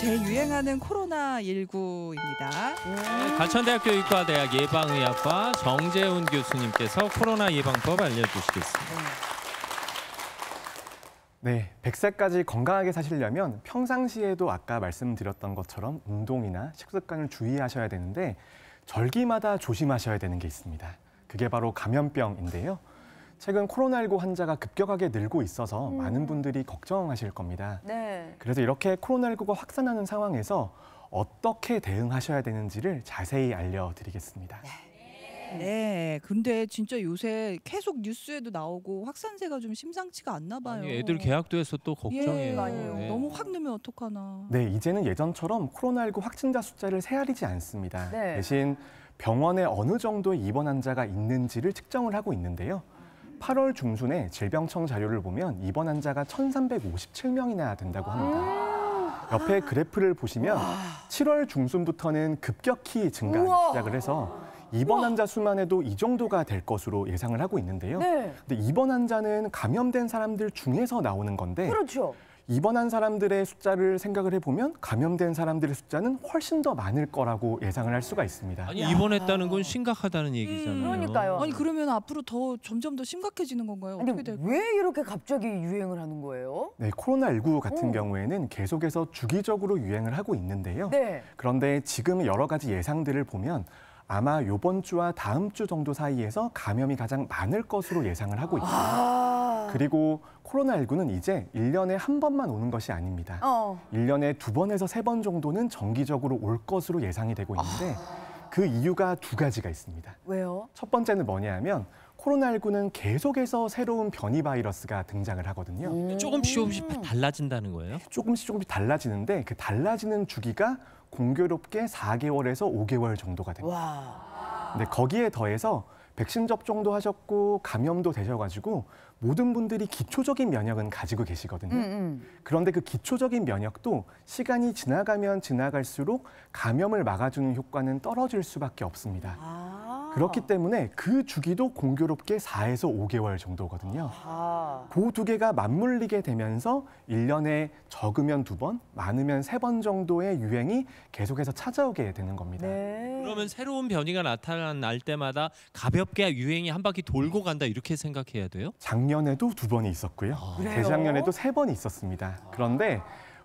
재유행하는 코로나19입니다. 가천대학교 의과대학 예방의학과 정재훈 교수님께서 코로나 예방법 알려주시겠습니다. 네, 100세까지 건강하게 사시려면 평상시에도 아까 말씀드렸던 것처럼 운동이나 식습관을 주의하셔야 되는데 절기마다 조심하셔야 되는 게 있습니다. 그게 바로 감염병인데요. 최근 코로나19 환자가 급격하게 늘고 있어서 많은 분들이 걱정하실 겁니다. 네. 그래서 이렇게 코로나19가 확산하는 상황에서 어떻게 대응하셔야 되는지를 자세히 알려드리겠습니다. 네, 근데 진짜 요새 계속 뉴스에도 나오고 확산세가 좀 심상치가 않나 봐요. 아니, 애들 개학도 해서 또 걱정이에요. 예, 네. 너무 확 늘면 어떡하나. 네, 이제는 예전처럼 코로나19 확진자 숫자를 헤아리지 않습니다. 네. 대신 병원에 어느 정도의 입원 환자가 있는지를 측정을 하고 있는데요. 8월 중순에 질병청 자료를 보면 입원 환자가 1,357명이나 된다고 합니다. 옆에 그래프를 보시면 7월 중순부터는 급격히 증가하기 시작을 해서 입원 환자 수만 해도 이 정도가 될 것으로 예상을 하고 있는데요. 네. 근데 입원 환자는 감염된 사람들 중에서 나오는 건데 그렇죠. 입원한 사람들의 숫자를 생각을 해보면 감염된 사람들의 숫자는 훨씬 더 많을 거라고 예상을 할 수가 있습니다. 아니, 입원했다는 건 심각하다는 얘기잖아요. 그러니까요. 아니, 그러면 앞으로 더 점점 더 심각해지는 건가요? 어떻게 될까요? 왜 이렇게 갑자기 유행을 하는 거예요? 네, 코로나19 같은 경우에는 계속해서 주기적으로 유행을 하고 있는데요. 네. 그런데 지금 여러 가지 예상들을 보면 아마 이번 주와 다음 주 정도 사이에서 감염이 가장 많을 것으로 예상을 하고 있습니다. 그리고 코로나19는 이제 1년에 한 번만 오는 것이 아닙니다. 1년에 2번에서 3번 정도는 정기적으로 올 것으로 예상이 되고 있는데 그 이유가 2가지가 있습니다. 왜요? 첫 번째는 뭐냐면 코로나19는 계속해서 새로운 변이 바이러스가 등장을 하거든요. 조금씩 달라진다는 거예요? 조금씩 달라지는데 그 달라지는 주기가 공교롭게 4개월에서 5개월 정도가 됩니다. 와. 근데 거기에 더해서 백신 접종도 하셨고 감염도 되셔가지고 모든 분들이 기초적인 면역은 가지고 계시거든요. 그런데 그 기초적인 면역도 시간이 지나가면 지나갈수록 감염을 막아주는 효과는 떨어질 수밖에 없습니다. 그렇기 때문에 그 주기도 공교롭게 4에서 5개월 정도거든요. 그 두 개가 맞물리게 되면서 1년에 적으면 2번, 많으면 3번 정도의 유행이 계속해서 찾아오게 되는 겁니다. 네. 그러면 새로운 변이가 나타날 때마다 가볍게 유행이 한 바퀴 돌고 간다 이렇게 생각해야 돼요? 작년에도 2번이 있었고요. 재작년에도 3번이 있었습니다. 그런데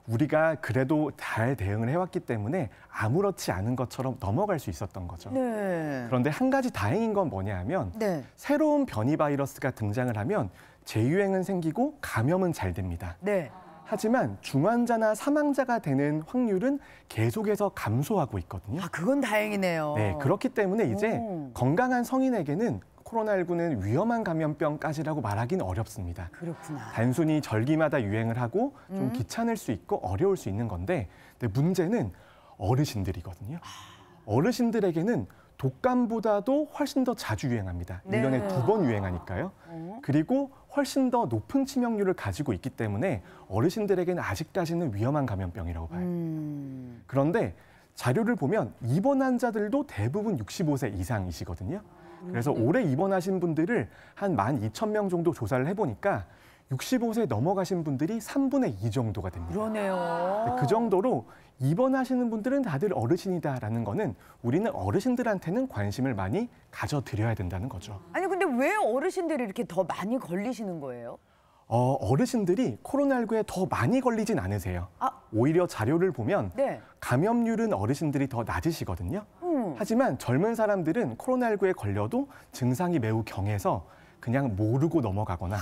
우리가 그래도 잘 대응을 해왔기 때문에 아무렇지 않은 것처럼 넘어갈 수 있었던 거죠. 네. 그런데 한 가지 다행인 건 뭐냐 하면 새로운 변이 바이러스가 등장을 하면 재유행은 생기고 감염은 잘 됩니다. 네. 하지만 중환자나 사망자가 되는 확률은 계속해서 감소하고 있거든요. 아, 그건 다행이네요. 네, 그렇기 때문에 이제 건강한 성인에게는 코로나19는 위험한 감염병까지라고 말하기는 어렵습니다. 그렇구나. 단순히 절기마다 유행을 하고 좀 귀찮을 수 있고 어려울 수 있는 건데 근데 문제는 어르신들이거든요. 어르신들에게는 독감보다도 훨씬 더 자주 유행합니다. 네. 1년에 2번 유행하니까요. 그리고 훨씬 더 높은 치명률을 가지고 있기 때문에 어르신들에게는 아직까지는 위험한 감염병이라고 봐요. 그런데 자료를 보면 입원 환자들도 대부분 65세 이상이시거든요. 그래서 올해 입원하신 분들을 한 12,000명 정도 조사를 해보니까 65세 넘어가신 분들이 3분의 2 정도가 됩니다. 그러네요. 그 정도로 입원하시는 분들은 다들 어르신이다라는 거는 우리는 어르신들한테는 관심을 많이 가져드려야 된다는 거죠. 아니, 근데 왜 어르신들이 이렇게 더 많이 걸리시는 거예요? 어르신들이 코로나19에 더 많이 걸리진 않으세요. 오히려 자료를 보면 감염률은 어르신들이 더 낮으시거든요. 하지만 젊은 사람들은 코로나19에 걸려도 증상이 매우 경해서 그냥 모르고 넘어가거나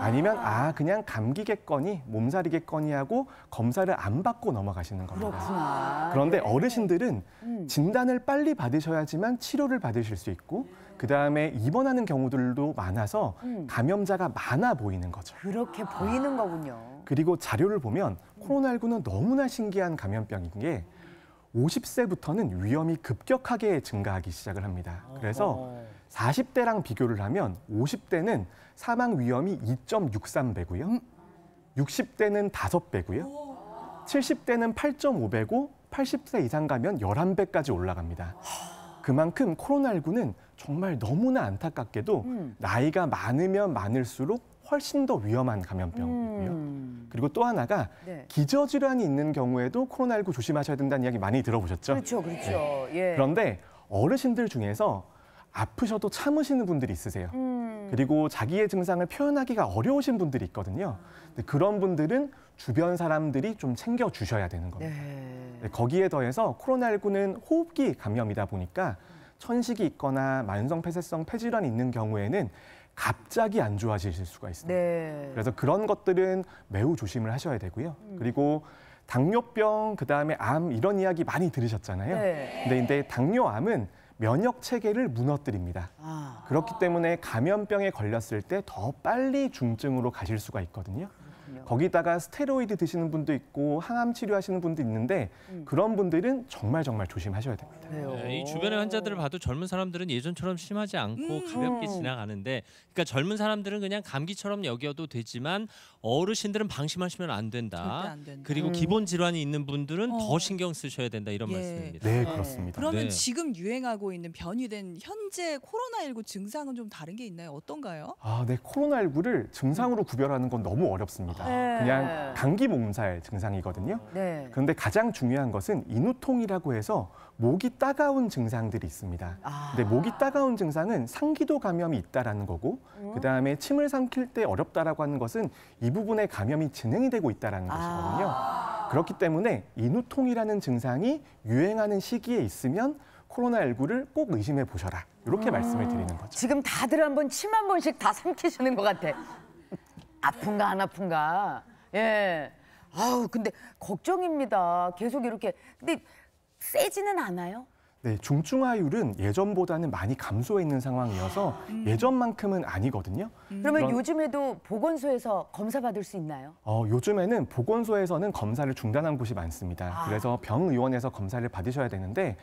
아니면 그냥 감기겠거니 몸살이겠거니 하고 검사를 안 받고 넘어가시는 겁니다. 그렇구나. 그런데 어르신들은 진단을 빨리 받으셔야지만 치료를 받으실 수 있고 그다음에 입원하는 경우들도 많아서 감염자가 많아 보이는 거죠. 그렇게 보이는 거군요. 그리고 자료를 보면 코로나19는 너무나 신기한 감염병인 게 50세부터는 위험이 급격하게 증가하기 시작을 합니다. 그래서 40대랑 비교를 하면 50대는 사망 위험이 2.63배고요. 60대는 5배고요. 70대는 8.5배고 80세 이상 가면 11배까지 올라갑니다. 그만큼 코로나19는 정말 너무나 안타깝게도 나이가 많으면 많을수록 훨씬 더 위험한 감염병이고요. 그리고 또 하나가 기저질환이 있는 경우에도 코로나19 조심하셔야 된다는 이야기 많이 들어보셨죠? 그렇죠, 그렇죠. 예. 그런데 어르신들 중에서 아프셔도 참으시는 분들이 있으세요. 그리고 자기의 증상을 표현하기가 어려우신 분들이 있거든요. 근데 그런 분들은 주변 사람들이 좀 챙겨주셔야 되는 겁니다. 네. 거기에 더해서 코로나19는 호흡기 감염이다 보니까 천식이 있거나 만성 폐쇄성 폐질환이 있는 경우에는 갑자기 안 좋아지실 수가 있습니다. 네. 그래서 그런 것들은 매우 조심을 하셔야 되고요. 그리고 당뇨병, 그다음에 암 이런 이야기 많이 들으셨잖아요. 네. 근데 당뇨암은 면역 체계를 무너뜨립니다. 아. 그렇기 때문에 감염병에 걸렸을 때 더 빨리 중증으로 가실 수가 있거든요. 그렇군요. 거기다가 스테로이드 드시는 분도 있고 항암 치료하시는 분도 있는데 그런 분들은 정말 조심하셔야 됩니다. 네, 이 주변의 환자들을 봐도 젊은 사람들은 예전처럼 심하지 않고 가볍게 지나가는데, 그러니까 젊은 사람들은 그냥 감기처럼 여겨도 되지만 어르신들은 방심하시면 안 된다. 절대 안 된다. 그리고 기본 질환이 있는 분들은 더 신경 쓰셔야 된다, 이런 말씀입니다. 네, 그렇습니다. 그러면 지금 유행하고 있는 변이된 현재 코로나19 증상은 좀 다른 게 있나요? 어떤가요? 아, 네, 코로나19를 증상으로 구별하는 건 너무 어렵습니다. 그냥 감기 몸살 증상이거든요. 그런데 가장 중요한 것은 인후통이라고 해서 목이 따가운 증상들이 있습니다. 근데 목이 따가운 증상은 상기도 감염이 있다라는 거고, 그다음에 침을 삼킬 때 어렵다라고 하는 것은 이 부분에 감염이 진행이 되고 있다라는 것이거든요. 그렇기 때문에 인후통이라는 증상이 유행하는 시기에 있으면 코로나19를 꼭 의심해 보셔라, 이렇게 말씀을 드리는 거죠. 지금 다들 한번 침 한 번씩 다 삼키시는 것 같아. 아픈가 안 아픈가. 예. 아우, 근데 걱정입니다. 계속 이렇게. 근데 세지는 않아요? 네, 중증화율은 예전보다는 많이 감소해 있는 상황이어서 예전만큼은 아니거든요. 그러면 요즘에도 보건소에서 검사받을 수 있나요? 요즘에는 보건소에서는 검사를 중단한 곳이 많습니다. 그래서 병의원에서 검사를 받으셔야 되는데,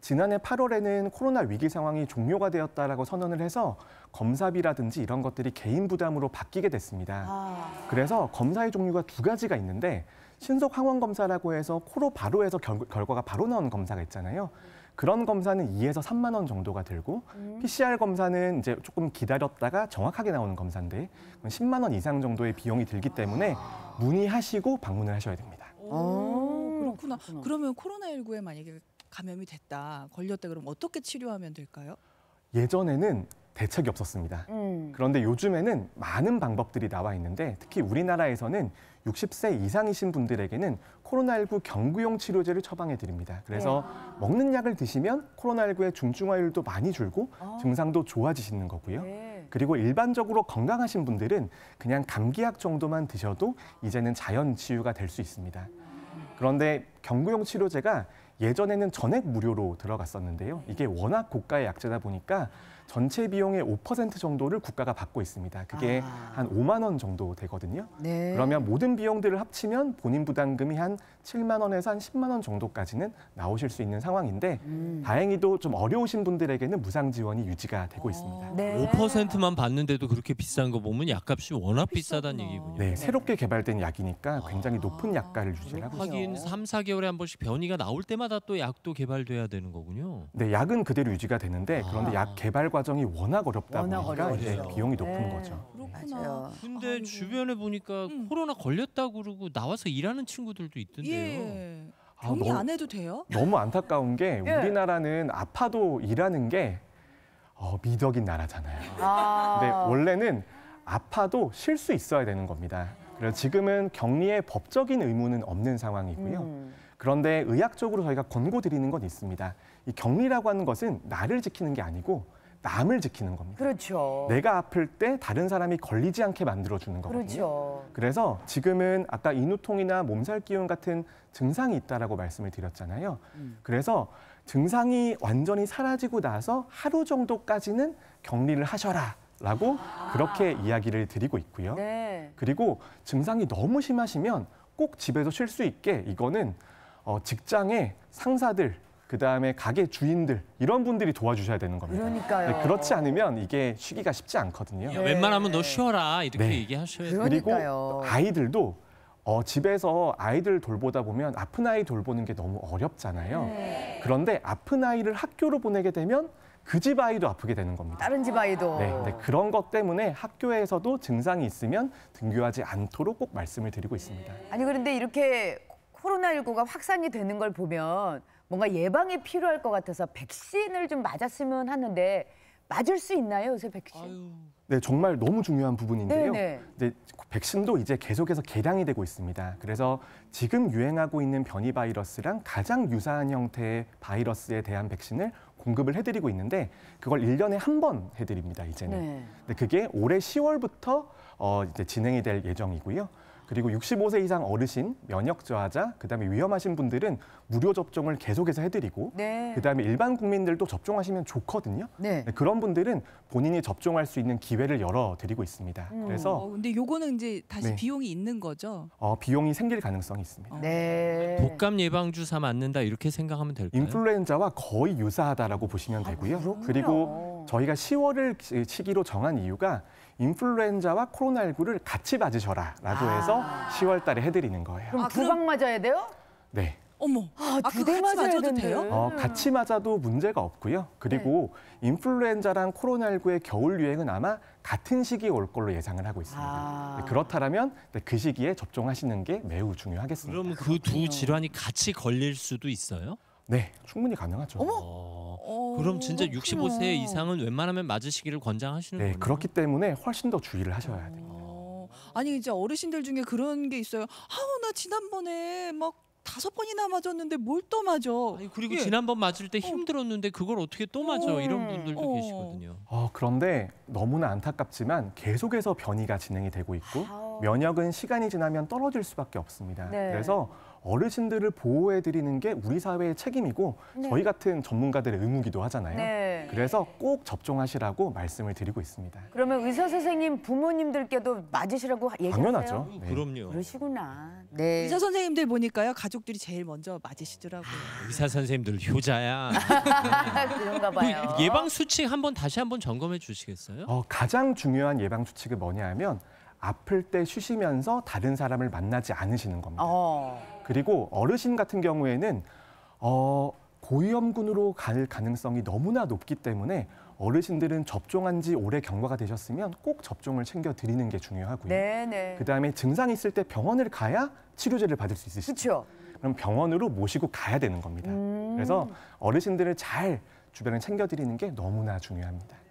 지난해 8월에는 코로나 위기 상황이 종료가 되었다라고 선언을 해서 검사비라든지 이런 것들이 개인 부담으로 바뀌게 됐습니다. 그래서 검사의 종류가 두 가지가 있는데, 신속 항원 검사라고 해서 코로 바로 해서 결과가 바로 나오는 검사가 있잖아요. 그런 검사는 2에서 3만 원 정도가 들고, PCR 검사는 이제 조금 기다렸다가 정확하게 나오는 검사인데 10만 원 이상 정도의 비용이 들기 때문에 문의하시고 방문을 하셔야 됩니다. 그렇구나. 그러면 코로나19에 만약에 감염이 됐다, 걸렸다 그러면 어떻게 치료하면 될까요? 예전에는 대책이 없었습니다. 그런데 요즘에는 많은 방법들이 나와 있는데, 특히 우리나라에서는 60세 이상이신 분들에게는 코로나19 경구용 치료제를 처방해 드립니다. 그래서 먹는 약을 드시면 코로나19의 중증화율도 많이 줄고 증상도 좋아지시는 거고요. 그리고 일반적으로 건강하신 분들은 그냥 감기약 정도만 드셔도 이제는 자연 치유가 될 수 있습니다. 그런데 경구용 치료제가 예전에는 전액 무료로 들어갔었는데요. 이게 워낙 고가의 약제다 보니까 전체 비용의 5% 정도를 국가가 받고 있습니다. 그게 한 5만 원 정도 되거든요. 네. 그러면 모든 비용들을 합치면 본인 부담금이 한 7만 원에서 한 10만 원 정도까지는 나오실 수 있는 상황인데, 다행히도 좀 어려우신 분들에게는 무상 지원이 유지가 되고 있습니다. 네. 5%만 받는데도 그렇게 비싼 거 보면 약값이 워낙 비싸다는 얘기군요. 네, 새롭게 개발된 약이니까 굉장히 높은 약가를 유지하고 있습니다. 하긴 3, 4개월에 한 번씩 변이가 나올 때마다 또 약도 개발돼야 되는 거군요. 네, 약은 그대로 유지가 되는데, 그런데 약 개발과 과정이 워낙 어렵다 보니까 이제 비용이 높은 거죠. 그렇구나. 근데 주변에 보니까 코로나 걸렸다고 그러고 나와서 일하는 친구들도 있던데요. 병이 안 해도 돼요? 너무 안타까운 게 우리나라는 아파도 일하는 게 미덕인 나라잖아요. 근데 원래는 아파도 쉴 수 있어야 되는 겁니다. 그래서 지금은 격리의 법적인 의무는 없는 상황이고요. 그런데 의학적으로 저희가 권고드리는 건 있습니다. 이 격리라고 하는 것은 나를 지키는 게 아니고 남을 지키는 겁니다. 그렇죠. 내가 아플 때 다른 사람이 걸리지 않게 만들어주는 거거든요. 그렇죠. 그래서 지금은 아까 인후통이나 몸살 기운 같은 증상이 있다라고 말씀을 드렸잖아요. 그래서 증상이 완전히 사라지고 나서 하루 정도까지는 격리를 하셔라 라고 그렇게 이야기를 드리고 있고요. 네. 그리고 증상이 너무 심하시면 꼭 집에서 쉴 수 있게, 이거는 직장의 상사들, 그다음에 가게 주인들 이런 분들이 도와주셔야 되는 겁니다. 그러니까요. 그렇지 않으면 이게 쉬기가 쉽지 않거든요. 웬만하면 너 쉬어라 이렇게 얘기하셔야 돼요. 그리고 아이들도 집에서 아이들 돌보다 보면 아픈 아이 돌보는 게 너무 어렵잖아요. 그런데 아픈 아이를 학교로 보내게 되면 그 집 아이도 아프게 되는 겁니다. 다른 집 아이도. 네, 그런 것 때문에 학교에서도 증상이 있으면 등교하지 않도록 꼭 말씀을 드리고 있습니다. 아니 그런데 이렇게 코로나19가 확산이 되는 걸 보면 뭔가 예방이 필요할 것 같아서 백신을 좀 맞았으면 하는데 맞을 수 있나요, 요새 백신? 아유. 네, 정말 너무 중요한 부분인데요. 이제 백신도 이제 계속해서 개량이 되고 있습니다. 그래서 지금 유행하고 있는 변이 바이러스랑 가장 유사한 형태의 바이러스에 대한 백신을 공급을 해드리고 있는데 그걸 1년에 한 번 해드립니다, 이제는. 근데 그게 올해 10월부터 이제 진행이 될 예정이고요. 그리고 65세 이상 어르신, 면역 저하자, 그다음에 위험하신 분들은 무료 접종을 계속해서 해드리고 그다음에 일반 국민들도 접종하시면 좋거든요. 그런 분들은 본인이 접종할 수 있는 기회를 열어드리고 있습니다. 그래서 근데 요거는 이제 다시 비용이 있는 거죠? 비용이 생길 가능성이 있습니다. 독감 예방 주사 맞는다 이렇게 생각하면 될까요? 인플루엔자와 거의 유사하다라고 보시면 되고요. 그리고 저희가 10월을 시기로 정한 이유가 인플루엔자와 코로나19를 같이 맞으셔라라고 해서 10월 달에 해드리는 거예요. 그럼 두 방 맞아야 돼요? 네. 어머, 두 대 맞아도 돼요? 같이 맞아도 문제가 없고요. 그리고 인플루엔자랑 코로나19의 겨울 유행은 아마 같은 시기에 올 걸로 예상을 하고 있습니다. 그렇다면 그 시기에 접종하시는 게 매우 중요하겠습니다. 그럼 그 두 질환이 같이 걸릴 수도 있어요? 네, 충분히 가능하죠. 그럼 진짜 65세 이상은 웬만하면 맞으시기를 권장하시는군요. 그렇기 때문에 훨씬 더 주의를 하셔야 됩니다. 아니 이제 어르신들 중에 그런 게 있어요. 나 지난번에 막 5번이나 맞았는데 뭘 또 맞아. 그리고 지난번 맞을 때 힘들었는데 그걸 어떻게 또 맞아. 이런 분들도 계시거든요. 그런데 너무나 안타깝지만 계속해서 변이가 진행이 되고 있고 면역은 시간이 지나면 떨어질 수밖에 없습니다. 그래서 어르신들을 보호해드리는 게 우리 사회의 책임이고 저희 같은 전문가들의 의무기도 하잖아요. 그래서 꼭 접종하시라고 말씀을 드리고 있습니다. 그러면 의사 선생님, 부모님들께도 맞으시라고 얘기하세요? 당연하죠. 그럼요. 그러시구나. 의사 선생님들 보니까요, 가족들이 제일 먼저 맞으시더라고요. 의사 선생님들 효자야. 그런가 봐요. 예방 수칙 한번 다시 한번 점검해 주시겠어요? 가장 중요한 예방 수칙이 뭐냐 하면 아플 때 쉬시면서 다른 사람을 만나지 않으시는 겁니다. 그리고 어르신 같은 경우에는 고위험군으로 갈 가능성이 너무나 높기 때문에 어르신들은 접종한 지 오래 경과가 되셨으면 꼭 접종을 챙겨드리는 게 중요하고요. 그다음에 증상이 있을 때 병원을 가야 치료제를 받을 수 있으시죠. 그럼 병원으로 모시고 가야 되는 겁니다. 그래서 어르신들을 잘 주변에 챙겨드리는 게 너무나 중요합니다.